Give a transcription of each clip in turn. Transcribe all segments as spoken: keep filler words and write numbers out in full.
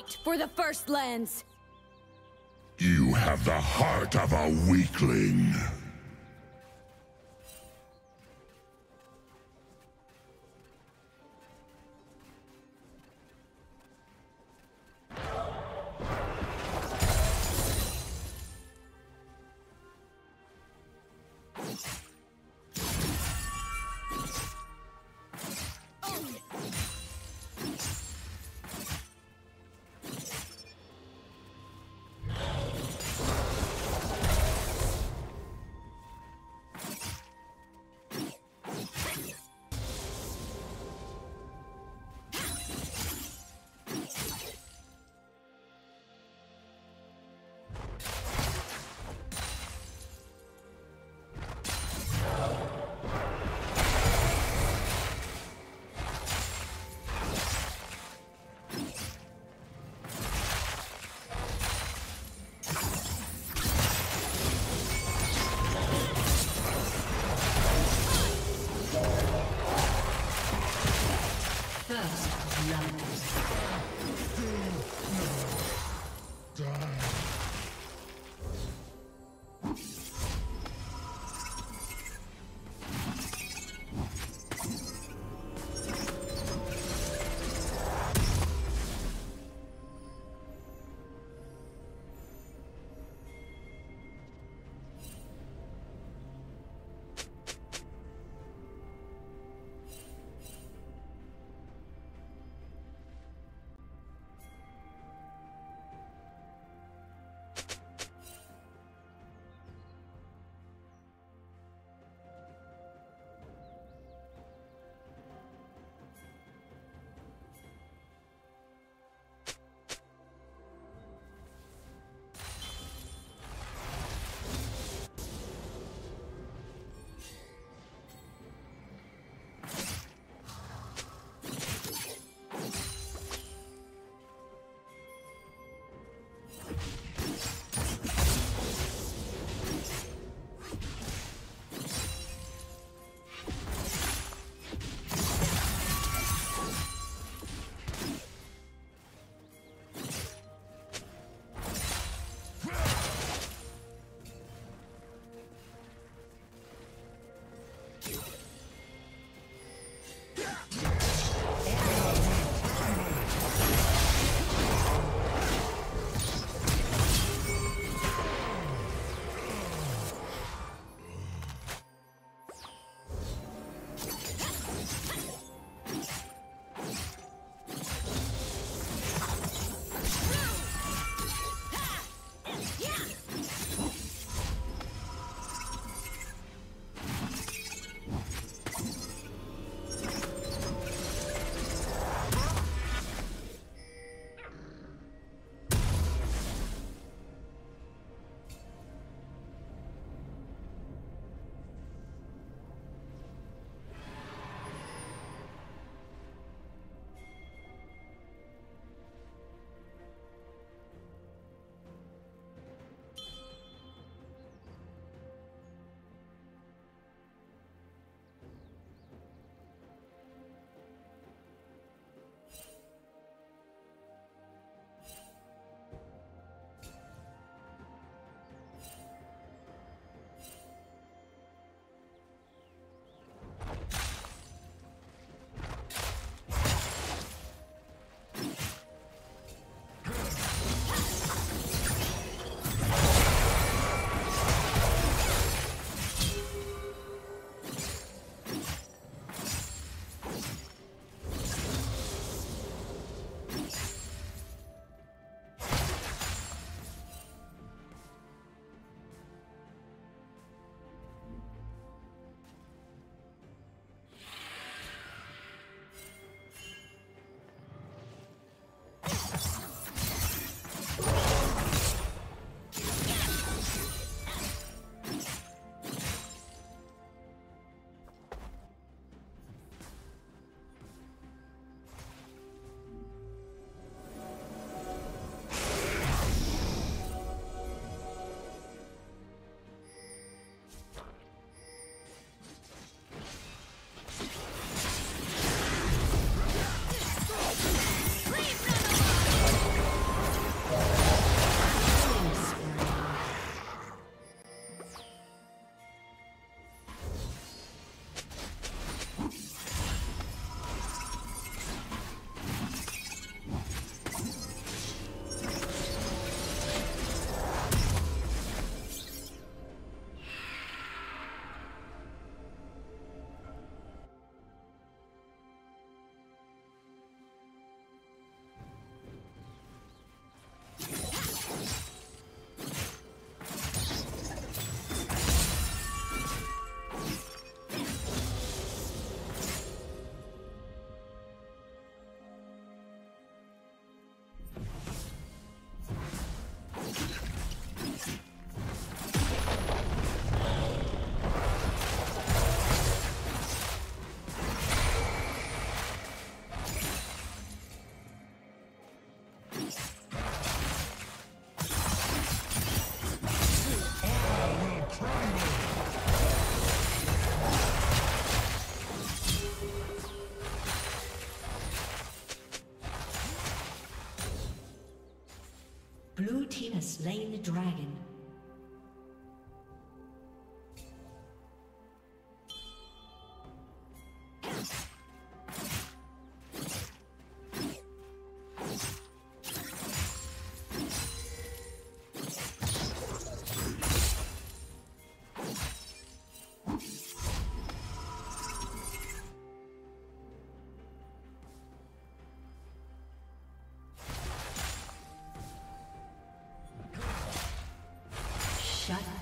Fight for the First Lands! You have the heart of a weakling. Blue team has slain the dragon.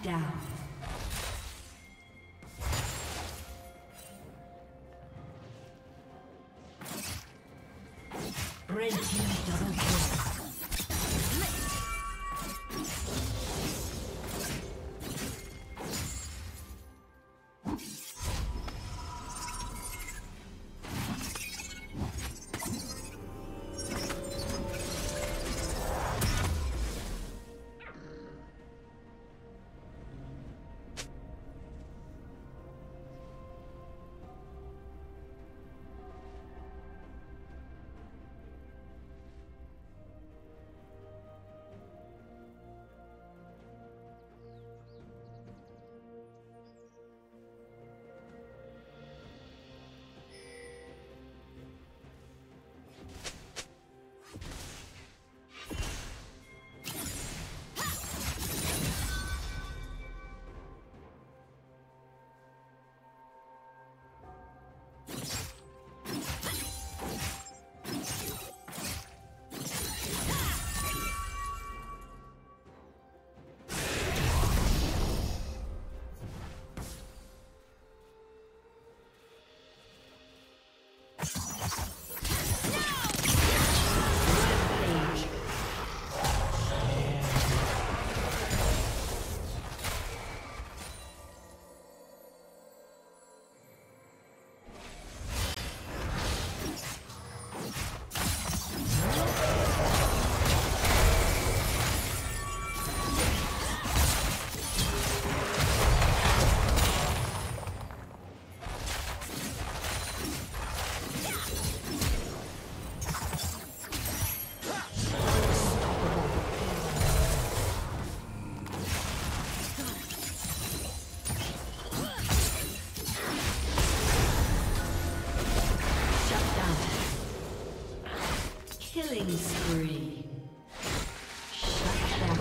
Down. Red team double kill. Killing spree. Shut down.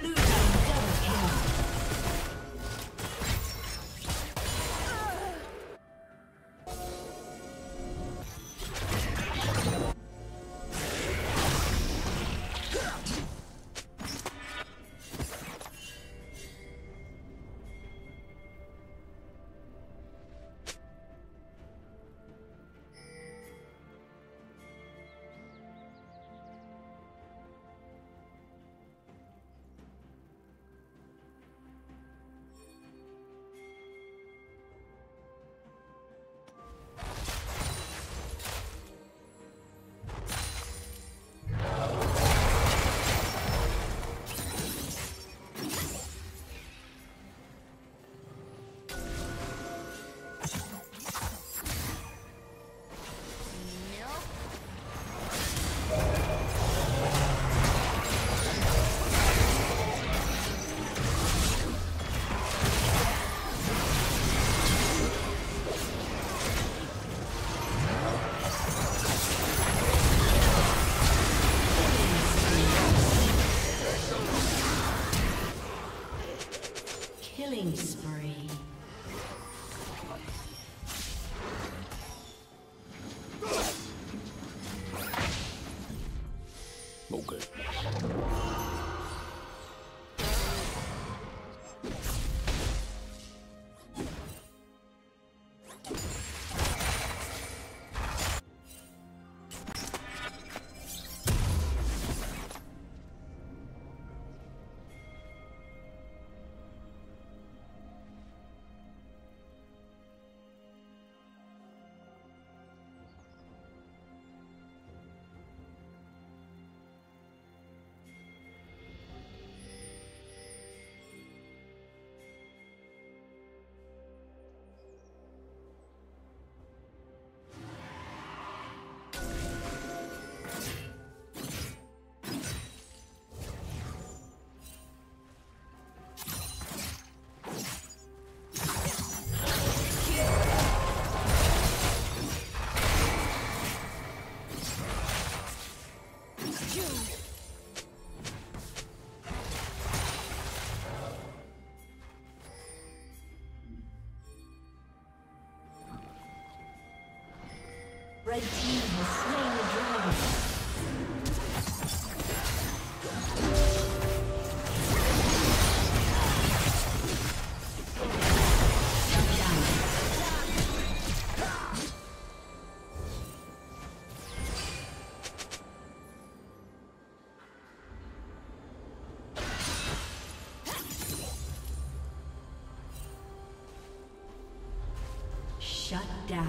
Blue team double kill. Red team has slain the dragon. Shut down.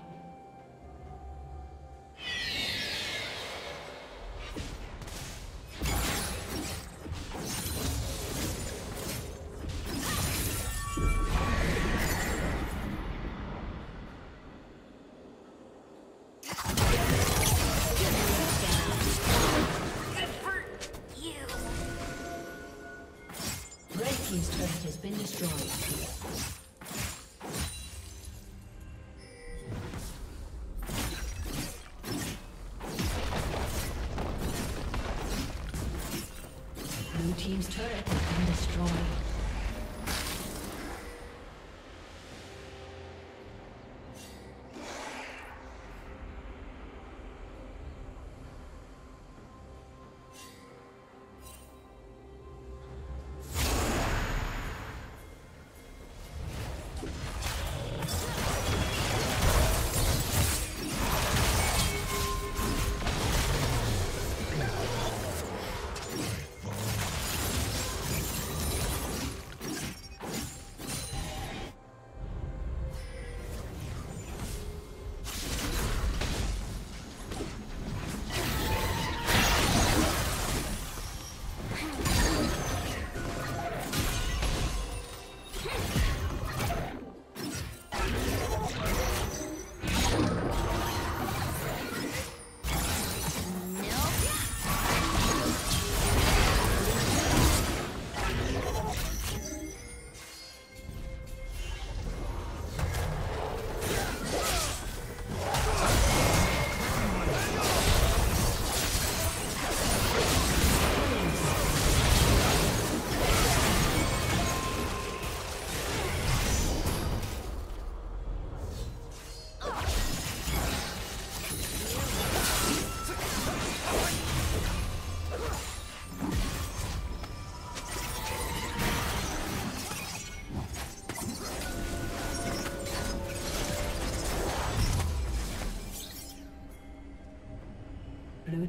Red team's turret has been destroyed. Team's turret has been destroyed. Blue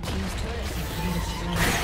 team's turret has been destroyed.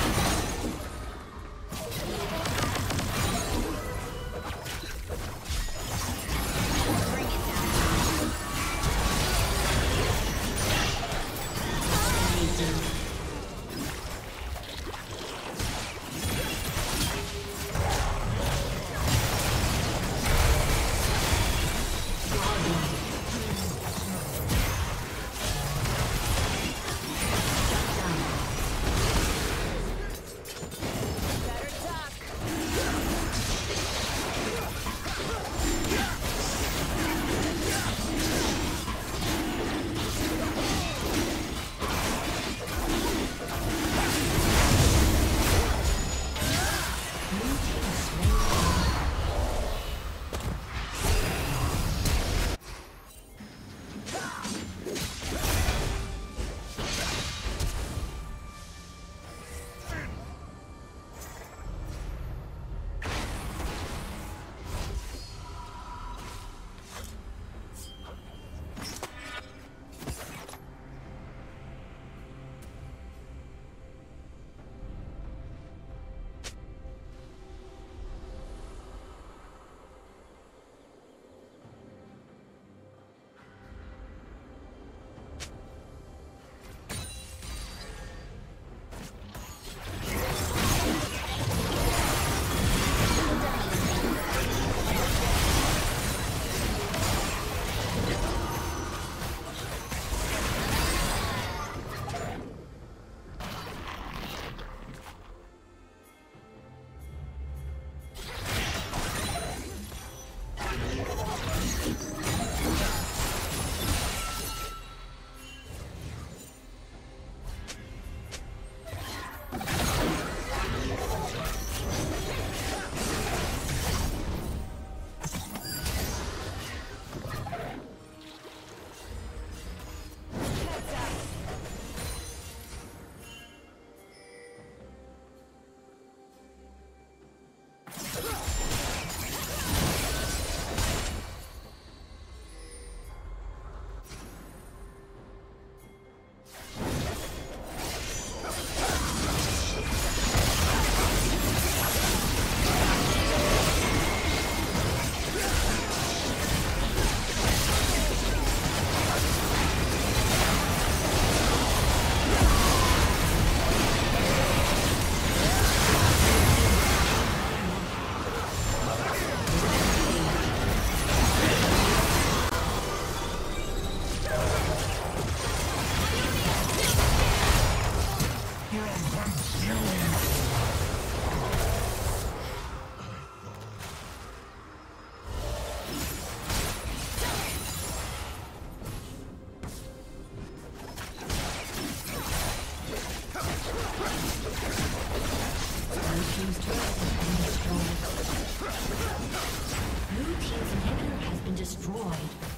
Blue team's inhibitor has been destroyed.